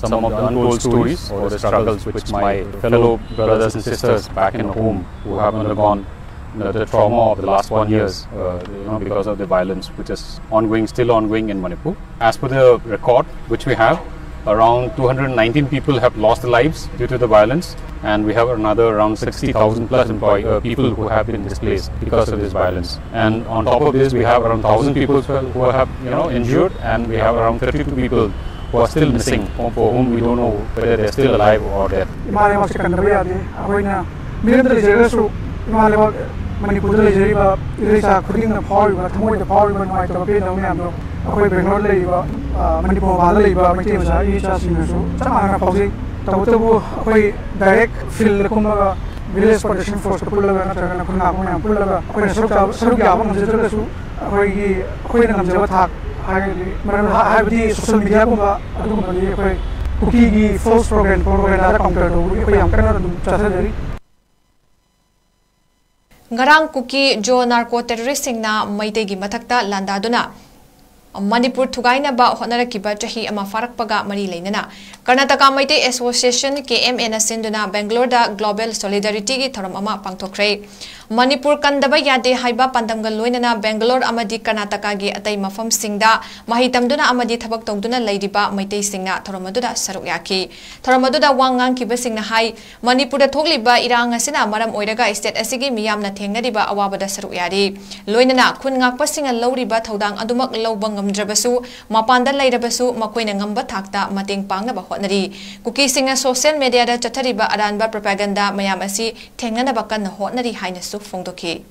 some of the untold stories or the struggles which my fellow brothers and sisters back in home who have undergone the trauma of the last 1 year because of the violence which is still ongoing in Manipur. As per the record which we have, around 219 people have lost their lives due to the violence, and we have another around 60,000 plus people who have been displaced because of this violence. And on top of this, we have around 1,000 people who have injured, and we have around 32 people who are still missing, for whom we don't know whether they're still alive or dead. Ngarang Kuki Jo Narco Terrorist Singna Maitegi Matakta Landaduna Manipur Tugaina Ba Honarakiba Chahi Ama Farakpaga Marilainana Karnataka Maite Association KMN Sinduna Bangalore da Global Solidarity Gi Thoram Ama Pangtokre Manipur Kandaba Yade Haiba Pandamga Loinana Bangalore Amadi Karnataka Gi Atai Mafam Singda Mahitamduna Amadi Thabak Tongduna Ladiba Maite Singna Thoramaduda Sarukyaki Thoramaduda Wangang Kiba Singna Hai Manipur Togliba Irang Asina Maram Oidaga State Asigi Miyam Natenariba Awabada Saruyadi Loinana Kunak Passing and Loriba Todang Adumak Lobang Drabasu, Mapanda Laidabasu, Makwin and Gumbatakta, Mating Pangaba Hotnari, Cookie Singer Social Media Chatariba Aranba Propaganda, Mayamasi, Tenganabakan Hotnari Highness Fundoki.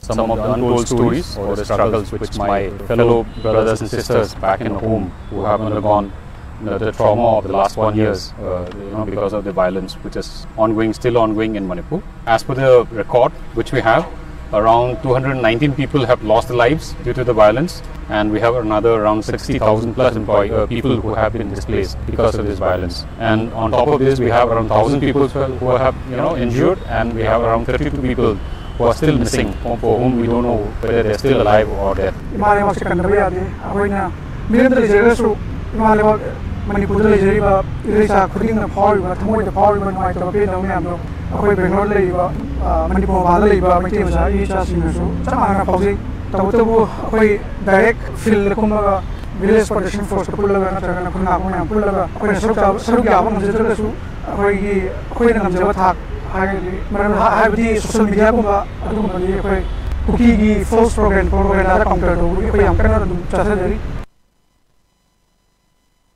Some of the untold stories or the struggles which my fellow brothers and sisters back in home who have undergone the trauma of the last 1 year because of the violence which is still ongoing in Manipur. As per the record which we have, around 219 people have lost their lives due to the violence, and we have another around 60,000 plus people who have been displaced because of this violence. And on top of this, we have around 1,000 people who have injured, and we have around 32 people who are still missing, for whom we don't know whether they're still alive or dead.